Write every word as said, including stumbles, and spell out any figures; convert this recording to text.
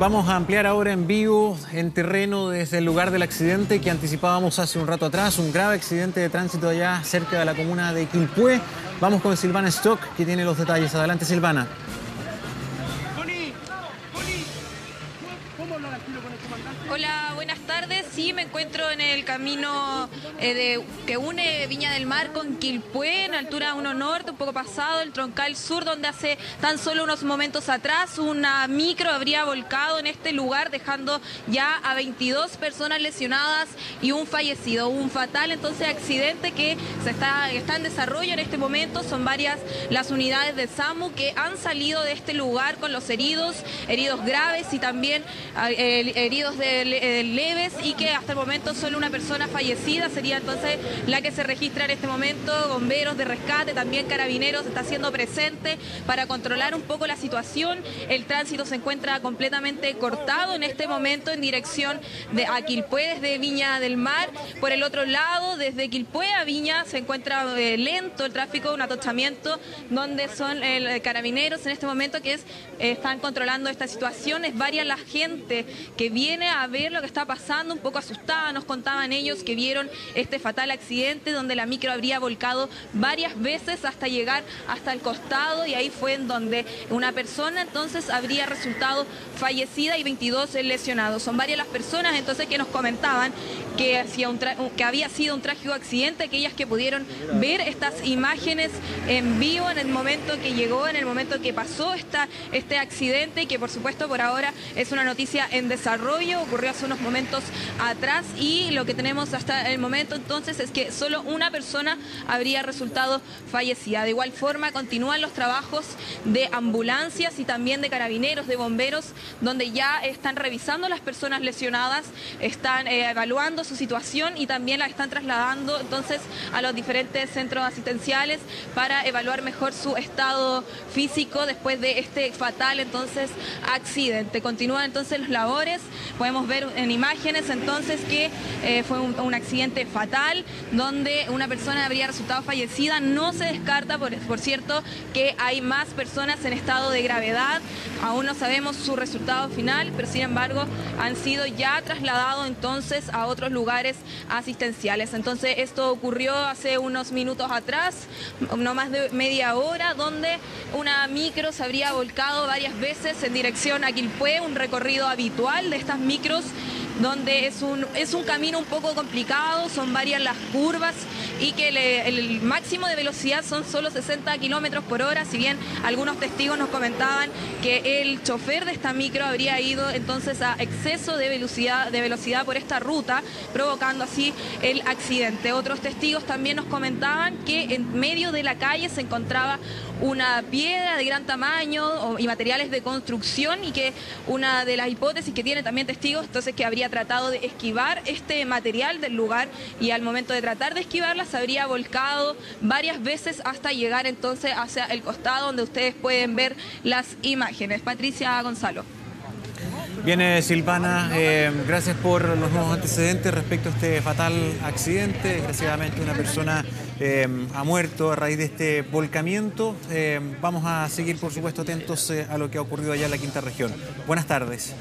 Vamos a ampliar ahora en vivo, en terreno, desde el lugar del accidente que anticipábamos hace un rato atrás, un grave accidente de tránsito allá cerca de la comuna de Quilpué. Vamos con Silvana Stock, que tiene los detalles. Adelante, Silvana. Hola, buenas tardes. Sí, me encuentro en el camino eh, de, que une Viña del Mar con Quilpué, en altura uno norte, un poco pasado, el troncal sur, donde hace tan solo unos momentos atrás una micro habría volcado en este lugar, dejando ya a veintidós personas lesionadas y un fallecido, un fatal entonces accidente que se está, está en desarrollo en este momento. Son varias las unidades de SAMU que han salido de este lugar con los heridos, heridos graves y también eh, heridos de leves, y que hasta el momento solo una persona fallecida sería entonces la que se registra en este momento. Bomberos de rescate, también carabineros está siendo presente para controlar un poco la situación. El tránsito se encuentra completamente cortado en este momento en dirección de Quilpué desde Viña del Mar. Por el otro lado, desde Quilpué a Viña se encuentra eh, lento el tráfico, un atochamiento donde son eh, carabineros en este momento que es, eh, están controlando esta situación. Es varias la gente que viene a ver lo que está pasando, un poco asustada. Nos contaban ellos que vieron este fatal accidente donde la micro habría volcado varias veces hasta llegar hasta el costado, y ahí fue en donde una persona entonces habría resultado fallecida y veintidós lesionados. Son varias las personas entonces que nos comentaban que, hacia un que había sido un trágico accidente, aquellas que pudieron ver estas imágenes en vivo en el momento que llegó, en el momento que pasó esta, este accidente, y que por supuesto por ahora es una noticia en desarrollo. Ocurrió hace unos momentos atrás, y lo que tenemos hasta el momento entonces es que solo una persona habría resultado fallecida. De igual forma continúan los trabajos de ambulancias y también de carabineros, de bomberos, donde ya están revisando las personas lesionadas, están eh, evaluando su situación y también las están trasladando entonces a los diferentes centros asistenciales para evaluar mejor su estado físico después de este fatal entonces accidente. Continúan entonces las labores. Podemos ver en imágenes entonces que eh, fue un, un accidente fatal donde una persona habría resultado fallecida. No se descarta, por, por cierto, que hay más personas en estado de gravedad. Aún no sabemos su resultado final, pero sin embargo han sido ya trasladados entonces a otros lugares asistenciales. Entonces esto ocurrió hace unos minutos atrás, no más de media hora, donde una micro se habría volcado varias veces en dirección a Quilpué, un recorrido habitual de estas micros, donde es un, es un camino un poco complicado, son varias las curvas y que le, el máximo de velocidad son solo sesenta kilómetros por hora, si bien algunos testigos nos comentaban que el chofer de esta micro habría ido entonces a exceso de velocidad, de velocidad por esta ruta, provocando así el accidente. Otros testigos también nos comentaban que en medio de la calle se encontraba una piedra de gran tamaño y materiales de construcción, y que una de las hipótesis que tienen también testigos entonces que habría tratado de esquivar este material del lugar, y al momento de tratar de esquivarla se habría volcado varias veces hasta llegar entonces hacia el costado, donde ustedes pueden ver las imágenes. Patricia Gonzalo. Bien, Silvana, eh, gracias por los nuevos antecedentes respecto a este fatal accidente. Desgraciadamente una persona eh, ha muerto a raíz de este volcamiento. Eh, vamos a seguir, por supuesto, atentos eh, a lo que ha ocurrido allá en la Quinta Región. Buenas tardes.